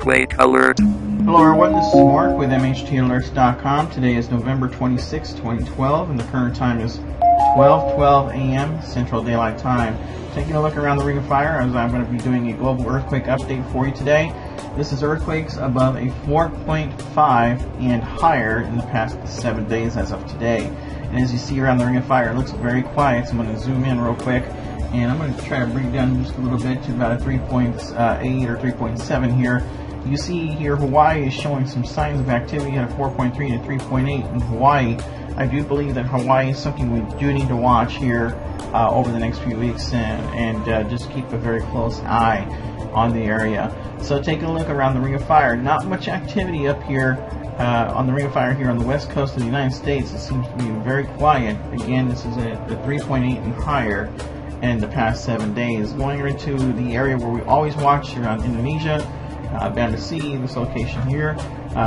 Earthquake alert. Hello everyone, this is Mark with MHTAlerts.com. Today is November 26, 2012, and the current time is 12:12 a.m. Central Daylight Time. Taking a look around the Ring of Fire, as I'm going to be doing a global earthquake update for you today. This is earthquakes above a 4.5 and higher in the past 7 days as of today. And as you see around the Ring of Fire, it looks very quiet, so I'm going to zoom in real quick. And I'm going to try to bring down just a little bit to about a 3.8 or 3.7 here. You see here Hawaii is showing some signs of activity at a 4.3 to 3.8 in Hawaii. I do believe that Hawaii is something we do need to watch here over the next few weeks and just keep a very close eye on the area. So take a look around the Ring of Fire. Not much activity up here on the Ring of Fire here on the west coast of the United States. It seems to be very quiet. Again, this is a 3.8 and higher in the past 7 days. Going right to the area where we always watch around Indonesia, Banda Aceh, this location here,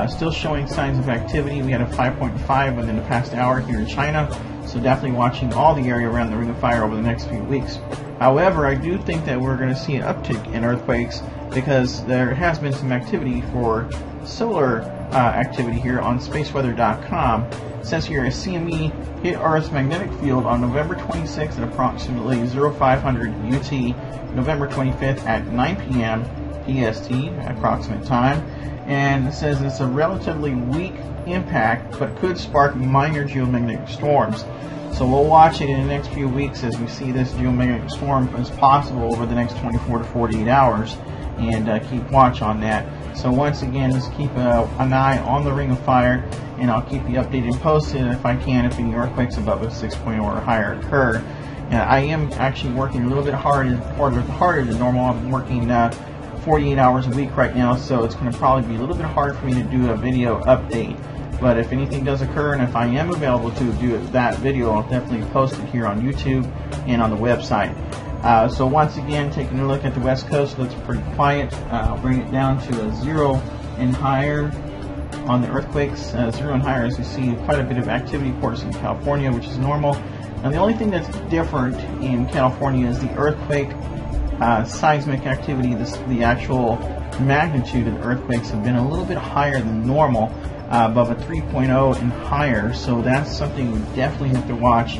still showing signs of activity. We had a 5.5 within the past hour here in China, so definitely watching all the area around the Ring of Fire over the next few weeks. However, I do think that we're going to see an uptick in earthquakes because there has been some activity for solar activity here on spaceweather.com. It says here a CME hit Earth's magnetic field on November 26th at approximately 0500 UT, November 25th at 9 p.m. PST, approximate time, and it says it's a relatively weak impact but could spark minor geomagnetic storms. So we'll watch it in the next few weeks as we see this geomagnetic storm as possible over the next 24 to 48 hours and keep watch on that. So once again, just keep an eye on the Ring of Fire, and I'll keep you updated and posted if I can if any earthquakes above a 6.0 or higher occur. I am actually working a little bit harder than normal. I'm working 48 hours a week right now, so it's going to probably be a little bit hard for me to do a video update. But if anything does occur, and if I am available to do that video, I'll definitely post it here on YouTube and on the website. So once again, taking a look at the west coast, looks pretty quiet. I'll bring it down to a 0 and higher on the earthquakes. 0 and higher, as you see, quite a bit of activity, of course, in California, which is normal. Now the only thing that's different in California is the earthquake seismic activity. The actual magnitude of the earthquakes have been a little bit higher than normal, above a 3.0 and higher, so that's something we definitely have to watch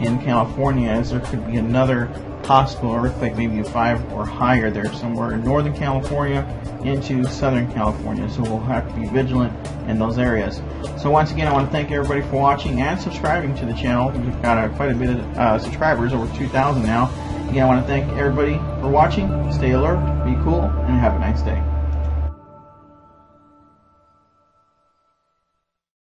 in California, as there could be another possible earthquake, maybe a 5 or higher there somewhere in Northern California into Southern California, so we'll have to be vigilant in those areas. So once again, I want to thank everybody for watching and subscribing to the channel. We've got quite a bit of subscribers, over 2,000 now. Again, I want to thank everybody for watching. Stay alert, be cool, and have a nice day.